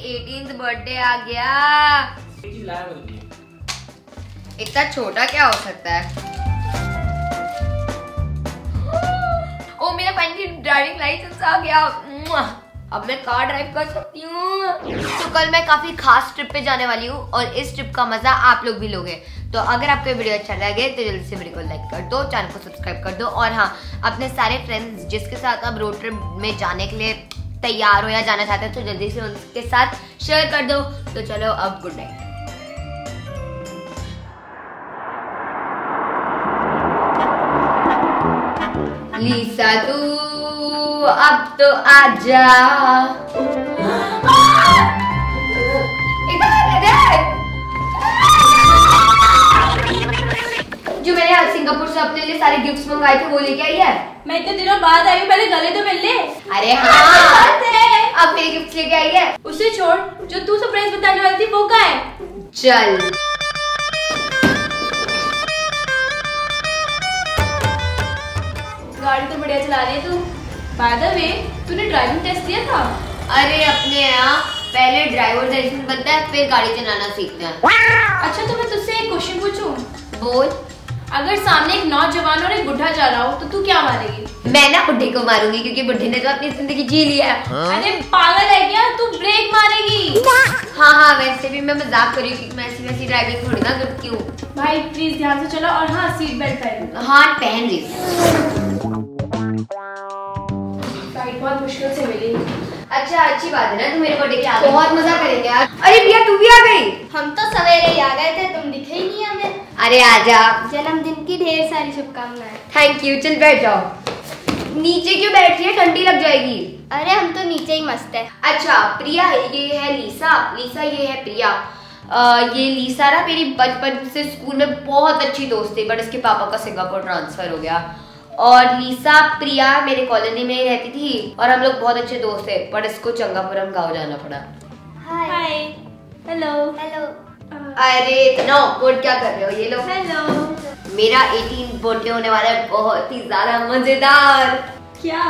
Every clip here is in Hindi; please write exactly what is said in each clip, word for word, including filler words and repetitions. अठारहवां बर्थडे आ गया। इतना छोटा क्या हो सकता है। ओ मेरा फाइनली ड्राइविंग लाइसेंस आ गया। अब मैं कार ड्राइव कर सकती हूँ। तो कल मैं काफी खास ट्रिप पे जाने वाली हूँ और इस ट्रिप का मजा आप लोग भी लोगे। तो अगर आपको वीडियो अच्छा लगे तो जल्दी से वीडियो को लाइक कर दो, चैनल को सब्सक्राइब कर दो और हाँ अपने सारे फ्रेंड्स जिसके साथ आप रोड ट्रिप में जाने के लिए तैयार हो या जाना चाहते हो तो जल्दी से उनके साथ शेयर कर दो। तो चलो अब गुड नाइट। लीसा तू अब तो आजा। इधर इधर। जो मैंने आज सिंगापुर से अपने लिए सारे गिफ्ट्स मंगाए थे वो लेके आई है। मैं इतने दिनों बाद आई हूँ, पहले गले तो मिल ले। अरे हाँ अब मेरे गिफ्ट्स लेके आई है। उसे छोड़, जो तू सरप्राइज बताने वाली थी वो कहाँ है? चल गाड़ी तो बढ़िया चला रही है तू। बाय द वे तूने ड्राइविंग टेस्ट दिया था? अरे अपने यहाँ पहले ड्राइवर लाइसेंस बनता है फिर गाड़ी चलाना सीखते हैं। अच्छा तो मैं तुझसे एक क्वेश्चन पूछूं? बोल। अगर सामने एक नौजवान और एक बुढ़ा जा रहा हो तो तू क्या मारेगी? मैं ना बुढ़े को मारूंगी क्योंकि बुढ़े ने तो अपनी जिंदगी जी लिया है। हाँ? अरे पागल है क्या तू, ब्रेक मारेगी। हाँ हाँ वैसे भी मैं मजाक कर रही हूँ, मैं ऐसी वैसी ड्राइविंग थोड़ी ना करती हूँ। भाई प्लीज ध्यान से चला और हाँ सीट बेल्ट पहन। हाँ पहन रही। बहुत मुश्किल से मिली। अच्छा अच्छी बात है ना, तुम मेरे बर्थडे के आ गए, बहुत मजा करेंगे यार। अरे प्रिया तू भी आ गई? हम तो सवेरे ही आ गए थे, तुम दिखे ही नहीं हमें। अरे आजा। जन्मदिन की ढेर सारी शुभकामनाएं। Thank you. चल बैठ जाओ। नीचे क्यों बैठ रही है, ठंडी लग जाएगी। अरे हम तो नीचे ही मस्त है। अच्छा प्रिया ये है लीसा, लीसा ये है प्रिया। आ, ये लीसा ना मेरी बचपन से स्कूल में बहुत अच्छी दोस्त थी बट इसके पापा का सिंगापुर ट्रांसफर हो गया और लीसा प्रिया मेरे कॉलोनी में ही रहती थी और हम लोग बहुत अच्छे दोस्त थे पर इसको चंगापुरम गांव जाना पड़ा। Hi hello hello. अरे नो बोर्ड क्या कर रहे हो ये लोग? हेलो मेरा अठारहवां बर्थडे होने वाला है, बहुत ही ज्यादा मजेदार। क्या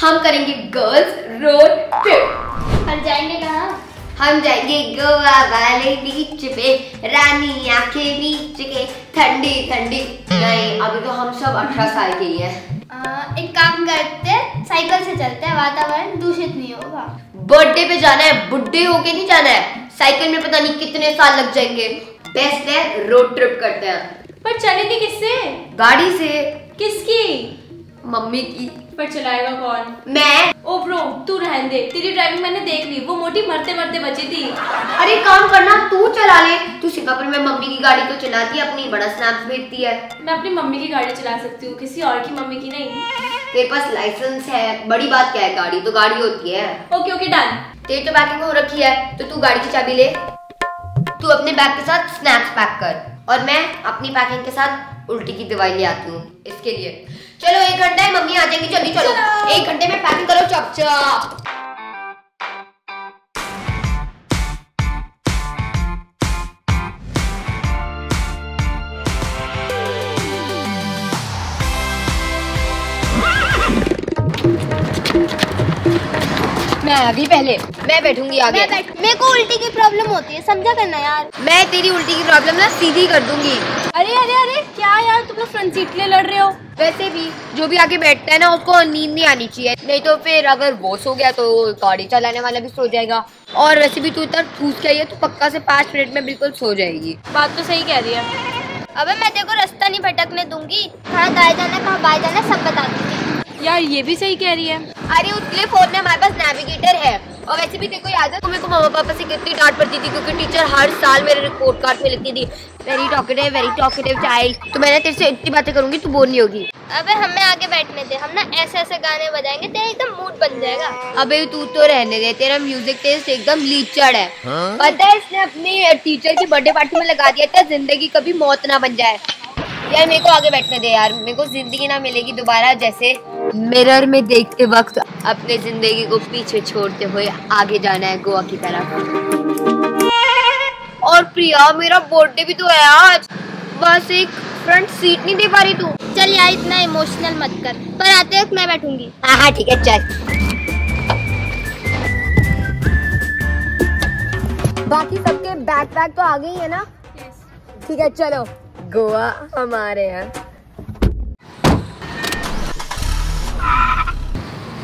हम करेंगे गर्ल्स रोड ट्रिप। हम जाएंगे कहाँ? हम जाएंगे गोवा वाले बीच पे, रानी आखे बीच के, ठंडी ठंडी। नहीं अभी तो हम सब अठारह साल के ही हैं। एक काम करते साइकिल से चलते हैं, वातावरण दूषित नहीं होगा। बर्थडे पे जाना है, बुढ़े होके नहीं जाना है। साइकिल में पता नहीं कितने साल लग जाएंगे। बेस्ट है रोड ट्रिप करते हैं। पर चलेंगे किससे? गाड़ी से। किसकी? मम्मी की। पर चलाएगा कौन? मैं। ओ ब्रो तू रहने दे, तेरी ड्राइविंग मैंने देख ली, वो मोटी मरते मरते बची थी। अरे काम करना तू चला ले, तू सिंगापुर में मम्मी की गाड़ी तो चलाती है अपनी, बड़ा स्नैप्स भेजती है। मैं अपनी मम्मी की गाड़ी चला सकती हूँ, किसी और की मम्मी की नहीं। तेरे पास लाइसेंस है, बड़ी बात क्या है, गाड़ी तो गाड़ी होती है। Okay okay done. तेरी तो पैकिंग हो रखी है तो तू गाड़ी की चाबी ले, तू अपने बैग के साथ स्नैप्स पैक कर और मैं अपनी पैकिंग के साथ उल्टी की दवाई ले आती हूँ इसके लिए। चलो एक घंटा है, मम्मी आ जाएंगी, जल्दी चलो। एक घंटे में पैकिंग करो चप चप। मैं आ गई, पहले मैं बैठूंगी आगे। मैं बैठ, मेरे को उल्टी की प्रॉब्लम होती है, समझा करना यार। मैं तेरी उल्टी की प्रॉब्लम ना सीधी कर दूंगी। अरे अरे अरे क्या यार तुम लोग फ्रंट सीट के लिए लड़ रहे हो? वैसे भी जो भी आगे बैठता है ना उसको नींद नहीं आनी चाहिए, नहीं तो फिर अगर वो सो गया तो गाड़ी चलाने वाला भी सो जाएगा। और वैसे भी तू इतना ठूस के आई है तो पक्का से पाँच मिनट में बिल्कुल सो जाएगी। बात तो सही कह रही है। अबे मैं देखो रास्ता नहीं भटकने दूंगी, कहाँ दाएं जाना कहाँ बाएं जाना सब बता दूंगी। यार ये भी सही कह रही है। अरे उसके फोन में हमारे पास नेविगेटर है। और वैसे भी देखो याद है तुम्हें को मम्मा पापा से कितनी डांट पड़ती थी क्योंकि टीचर हर साल मेरे रिपोर्ट कार्ड में लिखती थी very talkative very talkative child. तो मैंने तेरे से इतनी बातें करूंगी तू बोर नहीं होगी। अबे हमें आगे बैठने दे, हम ना ऐसे ऐसे गाने बजाएंगे तेरा एकदम मूड बन जाएगा। अबे तू तो रहने दे, तेरा म्यूजिक टेस्ट एकदम लीचड़ है। हाँ? पता है इसने अपने टीचर की बर्थडे पार्टी में लगा दिया था जिंदगी कभी मौत ना बन जाए। यार मेरे को आगे बैठने दे यार, मेरे को जिंदगी ना मिलेगी दोबारा जैसे मिरर में देखते वक्त अपने जिंदगी को पीछे छोड़ते हुए आगे जाना है गोवा की तरफ। और प्रिया मेरा बर्थडे भी तो है आज, बस एक फ्रंट सीट नहीं दे पा रही तू। चल यार इतना इमोशनल मत कर, पर आते वक्त मैं बैठूंगी। हाँ हाँ ठीक है चल। बाकी सबके बैग पैक तो आ गई है ना? ठीक है, चलो गोवा हमारे यहाँ।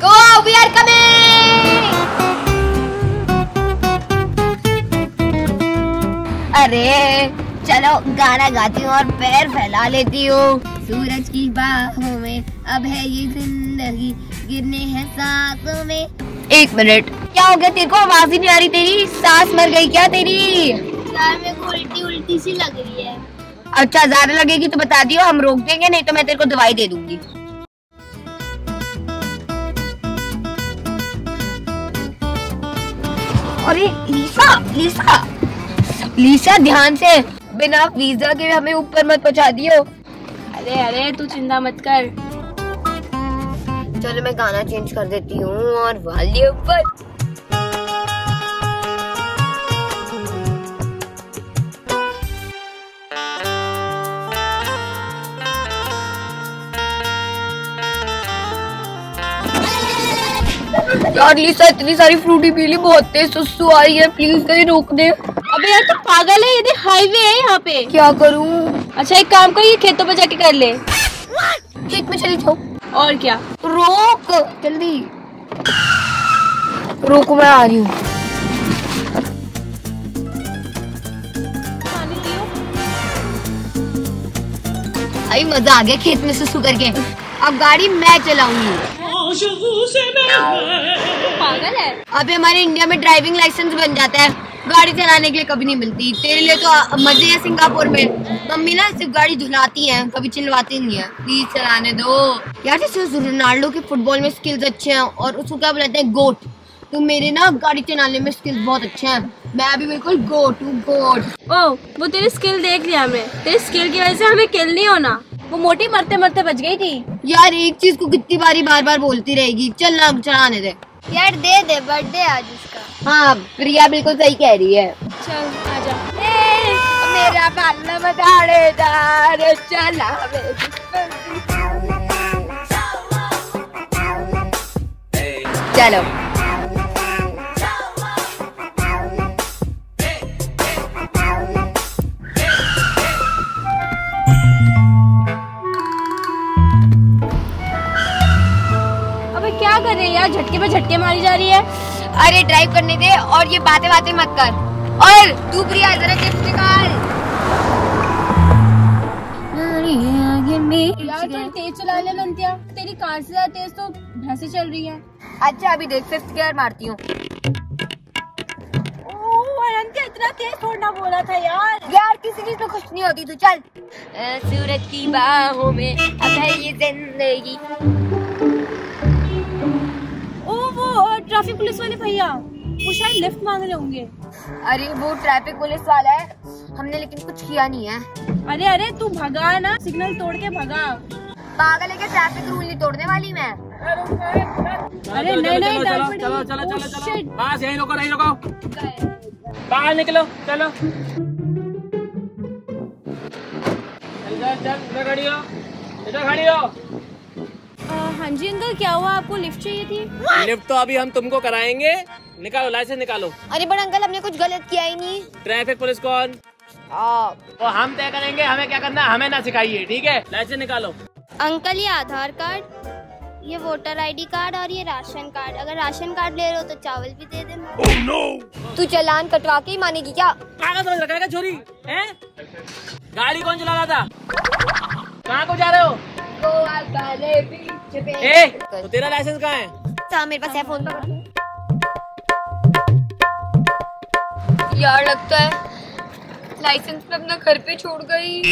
Goa we are coming. अरे चलो गाना गाती हूँ और पैर फैला लेती हूँ। सूरज की बाहों में अब है ये जिंदगी, गिरने हैं सांसों में। एक मिनट, क्या हो गया तेरे को? आवाज ही नहीं आ रही तेरी। सांस मर गई क्या तेरी? यार मेरे को उल्टी उल्टी सी लग रही है। अच्छा ज्यादा लगेगी तो बता दियो, हम रोक देंगे, नहीं तो मैं तेरे को दवाई दे दूंगी। अरे लीसा लीसा लीसा ध्यान से, बिना वीजा के हमें ऊपर मत पहुँचा दियो। अरे अरे तू चिंता मत कर। चलो मैं गाना चेंज कर देती हूँ और वाली ऊपर। यार लीसा इतनी सारी फ्रूटी पी ली, बहुत तेज सुसु आई है, प्लीज कहीं रोक दे। अबे यार तू तो पागल है, ये हाईवे है यहाँ पे, क्या करूँ? अच्छा एक काम कर, ये खेतों पर जाके कर ले। खेत में चली जाओ और क्या। रोक जल्दी, रोको मैं आ रही हूँ। भाई मजा आ गया खेत में सुसु करके, अब गाड़ी मैं चलाऊंगी। पागल है, अबे हमारे इंडिया में ड्राइविंग लाइसेंस बन जाता है, गाड़ी चलाने के लिए कभी नहीं मिलती। तेरे लिए तो मजे हैं सिंगापुर में। मम्मी ना सिर्फ गाड़ी धुलाती हैं, कभी चिल्लाती नहीं है। प्लीज चलाने दो यार। जैसे रोनाल्डो के फुटबॉल में स्किल्स अच्छे हैं और उसको क्या बुलाते हैं, गोट। तो मेरे ना गाड़ी चलाने में स्किल्स बहुत अच्छे हैं, मैं अभी बिल्कुल गोट टू गोट। ओ वो तेरी स्किल देख लिया हमने, तेरी स्किल की वजह से हमें किल नहीं होना। वो मोटी मरते मरते बच गई थी। यार एक चीज को कितनी बारी बार बार बोलती रहेगी, चलना चलाने दे यार, दे दे। बर्थडे आज उसका। हाँ प्रिया बिल्कुल सही कह रही है। चल आजा। मेरा पाला मदारेदार चला। चलो कर रही है यार, झटके पे झटके मारी जा रही है। अरे ड्राइव करने दे और ये बातें बातें मत कर। और तू प्रिया जरा चिप्स निकाल। यार तो तेज चला ले लंतिया, तेरी कार से ज्यादा तेज तो भैंसे चल रही है। अच्छा अभी देख फिफ्थ गियर मारती हूँ। इतना तेज छोड़ना बोला था यार। यार किसी चीज में खुश नहीं होती तू। चल सूरज की बाहों में अब है ये जिंदगी। ट्रैफिक पुलिस वाले भैया, वो शायद लिफ्ट मांग रहे होंगे। अरे वो ट्रैफिक पुलिस वाला है, हमने लेकिन कुछ किया नहीं है। अरे अरे तू भगा ना, सिग्नल तोड़ के भगा। पागल है क्या, ट्रैफिक रूल नहीं तोड़ने वाली मैं। अरे नहीं नहीं चलो चलो चलो चलो, बस यहीं रुको, यहीं रुको, बाहर निकलो। चलो चल खड़ी हो, इधर खड़ी हो। हाँ जी अंकल, क्या हुआ आपको? लिफ्ट चाहिए थी। लिफ्ट तो अभी हम तुमको कराएंगे, निकालो लाइसेंस निकालो। अरे बट अंकल हमने कुछ गलत किया ही नहीं। ट्रैफिक पुलिस कौन? आप। तो हम तय करेंगे हमें क्या करना, हमें ना सिखाइए, ठीक है? लाइसेंस निकालो। अंकल ये आधार कार्ड, ये वोटर आईडी कार्ड और ये राशन कार्ड। अगर राशन कार्ड ले रहे हो तो चावल भी दे देना। oh, no! तू चलान कटवा के ही मानेगी क्या? क्या छोरी है, गाड़ी कौन चला रहा था? कहाँ को जा रहे हो? ए, तो तेरा लाइसेंस कहाँ है? हाँ मेरे पास है, फोन पर। यार लगता है लाइसेंस में अपना घर पे छोड़ गई।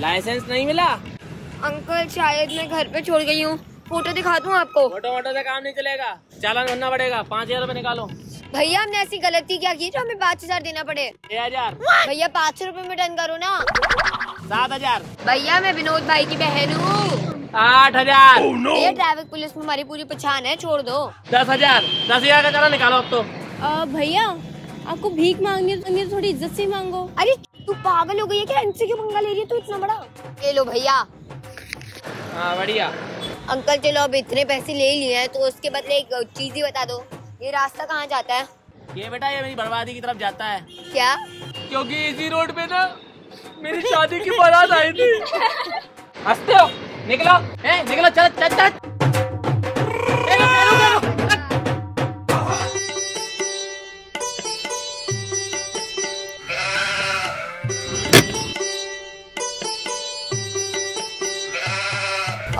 लाइसेंस नहीं मिला अंकल, शायद मैं घर पे छोड़ गई हूँ। फोटो दिखा दूँ आपको? फोटो फोटो से काम नहीं चलेगा, चालान भरना पड़ेगा। पाँच हजार रूपए निकालो। भैया हमने ऐसी गलती क्या की जो हमें पाँच हजार देना पड़े? छह हजार। भैया पाँच सौ रूपये में डन करो ना। सात हजार। भैया मैं विनोद भाई की बहन हूँ। आठ हजार। ये ट्रैफिक पुलिस में हमारी पूरी पहचान है, छोड़ दो। दस हजार। दस हजार का चला निकालो अब तो। भैया आपको भीख मांगनी तो थोड़ी इज्जत से मांगो। अरे तू पागल हो गई है क्या, इनसे क्यों पंगा ले रही है तू इतना बड़ा? ले लो भैया। हाँ बढ़िया। अंकल चलो अब इतने पैसे ले लिए हैं तो उसके बदले एक चीज ही बता दो, ये रास्ता कहाँ जाता है? ये बेटा ये मेरी बर्बादी की तरफ जाता है। क्या? क्योंकि इसी रोड पे ना मेरी शादी की बारात आई थी। हंसते हो? निकलो, ए, निकलो, चल चल चल।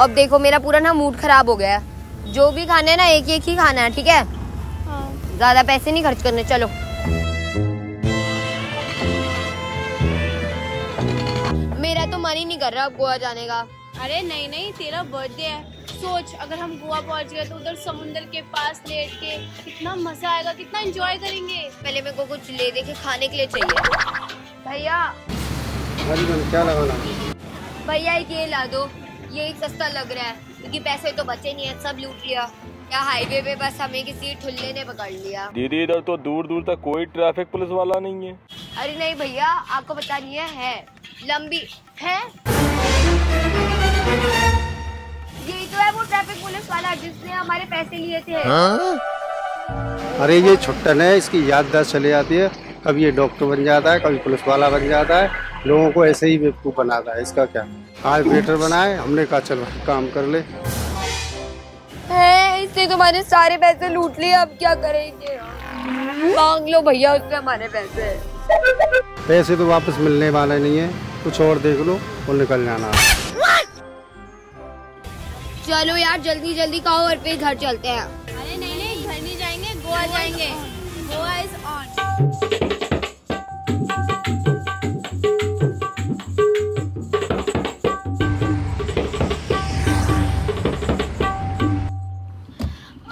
अब देखो मेरा पूरा ना मूड खराब हो गया है। जो भी खाना है ना एक एक ही खाना है, ठीक है? हाँ। ज्यादा पैसे नहीं खर्च करने। चलो मेरा तो मन ही नहीं कर रहा अब गोवा जाने का। अरे नहीं नहीं, तेरा बर्थडे है। सोच अगर हम गोवा पहुंच गए तो उधर समुंदर के पास लेट के कितना मजा आएगा, कितना एंजॉय करेंगे। पहले मेरे को कुछ ले देके खाने के लिए चाहिए। भैया क्या लगाना? भैया एक ये ला दो, ये सस्ता लग रहा है क्योंकि पैसे तो बचे नहीं है, सब लूट लिया। क्या हाईवे पे बस हमें किसी ठुल्ले ने पकड़ लिया। दीदी इधर तो दूर दूर तक कोई ट्रैफिक पुलिस वाला नहीं है। अरे नहीं भैया, आपको पता नहीं है, है लंबी है। यही तो है वो ट्रैफिक पुलिस वाला जिसने हमारे पैसे लिए थे। हाँ? अरे ये छुट्टन है, इसकी याददाश्त चले जाती है। कभी ये डॉक्टर बन जाता है, कभी पुलिस वाला बन जाता है, लोगों को ऐसे ही बेवकूफ बनाता है। इसका क्या, आज बेटर बनाए, हमने कहा चलो काम कर ले। है, इसने तुम्हारे सारे पैसे लूट लिए, अब क्या करेंगे? मांग लो भैया उससे हमारे पैसे। पैसे तो वापस मिलने वाले नहीं है, कुछ और देख लो और निकल जाना। चलो यार जल्दी जल्दी खाओ और फिर घर चलते हैं। अरे नहीं नहीं, घर नहीं जाएंगे, गोवा जाएंगे। Goa is on.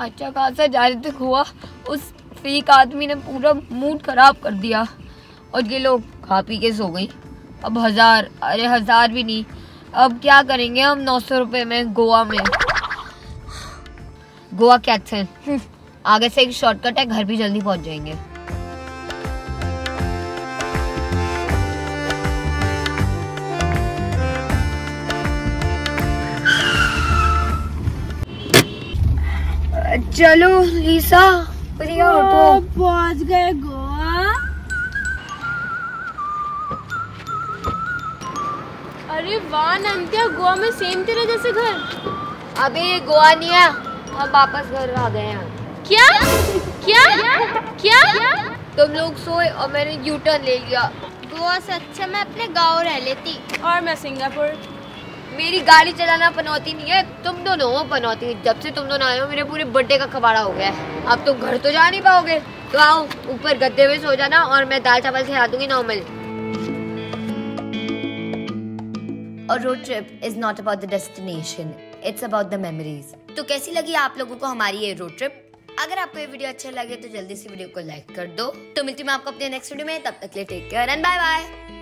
अच्छा खासा जाने तक हुआ, उस फेक आदमी ने पूरा मूड खराब कर दिया और ये लोग खा पी के सो गई। अब हजार, अरे हजार भी नहीं, अब क्या करेंगे हम नौ सौ रुपये में गोवा में। गोवा कैट्स हैं, आगे से एक शॉर्टकट है, घर भी जल्दी पहुंच जाएंगे। चलो लीसा प्रिया उठो, पहुंच गए गोवा। अरे वाह नमतिया, गोवा में सेम तेरे जैसे घर। अबे ये गोवा नहीं है, हम वापस घर आ गए हैं। क्या क्या क्या तुम लोग सोए और मैंने यू टर्न ले लिया। गोवा से अच्छा मैं अपने गांव रह लेती। और मैं सिंगापुर। मेरी गाड़ी चलाना पनौती नहीं है, तुम दोनों हो पनौती। जब से तुम दोनों आए हो मेरे पूरे बर्थडे का कबाड़ा हो गया है। अब तुम घर तो जा नहीं पाओगे, तो आओ ऊपर गद्दे पे सो जाना और मैं दाल चावल खिला दूंगी normal. A road trip is not about the destination, it's about the memories. तो कैसी लगी आप लोगों को हमारी ये रोड ट्रिप? अगर आपको ये वीडियो अच्छा लगे तो जल्दी से वीडियो को लाइक कर दो। तो मिलती हूँ मैं आपको अपने नेक्स्ट वीडियो में, तब तक ले take care and bye bye.